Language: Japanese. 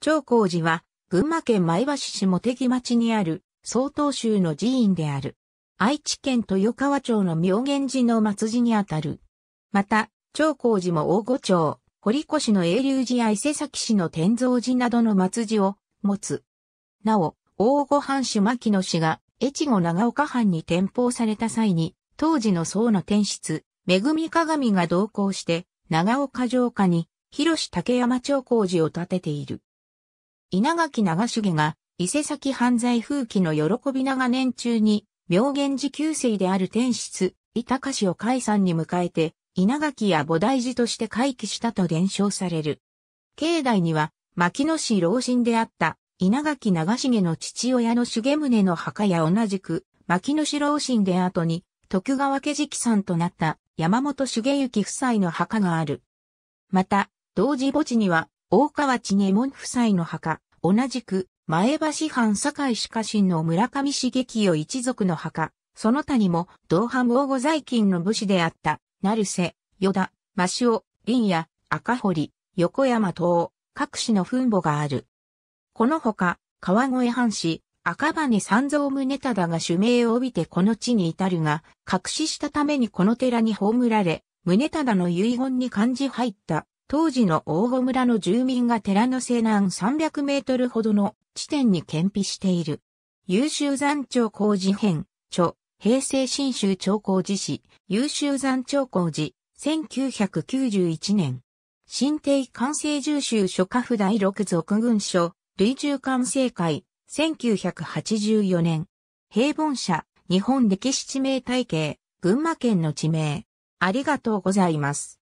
長光寺は、群馬県前橋市茂木町にある、曹洞宗の寺院である。愛知県豊川町の妙源寺の末寺にあたる。また、長光寺も大御町、堀越の永隆寺や伊勢崎市の天蔵寺などの末寺を持つ。なお、大御藩主牧野氏が、越後長岡藩に転封された際に、当時の僧の天室、恵鏡が同行して、長岡城下に、広竹山長光寺を建てている。稲垣長重が、伊勢崎藩在封期の喜び長年中に、妙源寺旧姓である天室、伊高氏を開山に迎えて、稲垣や菩提寺として開基したと伝承される。境内には、牧野氏老臣であった、稲垣長重の父親の重宗の墓や同じく、牧野氏老臣で後に、徳川家直参となった、山本茂之夫妻の墓がある。また、同時墓地には、大川知右衛門夫妻の墓、同じく、前橋藩堺市家臣の村上茂清一族の墓、その他にも、同藩大御在勤の武士であった、成瀬、依田、真塩、林野、赤堀、横山等、各氏の墳墓がある。このほか、川越藩士、赤羽三蔵宗忠が主命を帯びてこの地に至るが、隠ししたためにこの寺に葬られ、宗忠の遺言に漢字入った。当時の大御村の住民が寺の西南300メートルほどの地点に建碑している。湧州山長光寺編、著、平成新州長光寺史、湧州山長光寺、1991年。新定寛政十州諸家譜第6続群書、類従寛政会、1984年。平凡社、日本歴史地名体系、群馬県の地名。ありがとうございます。